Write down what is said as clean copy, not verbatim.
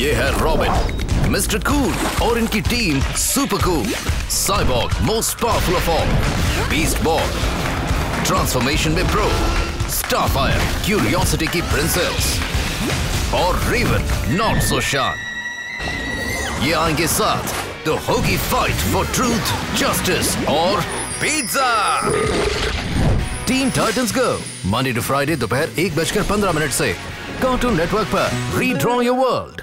ये है robin, mister cool और इनकी team super cool, Cyborg most powerful of all, beast ball transformation में प्रो, स्टारफायर क्यूरियोसिटी की प्रिंसेस और रेवन नॉट सो शान। ये आएंगे साथ तो होगी फाइट फॉर ट्रूथ, जस्टिस और pizza. Teen Titans Go Monday to Friday दोपहर 1:15 से कार्टून नेटवर्क पर। Redraw your world.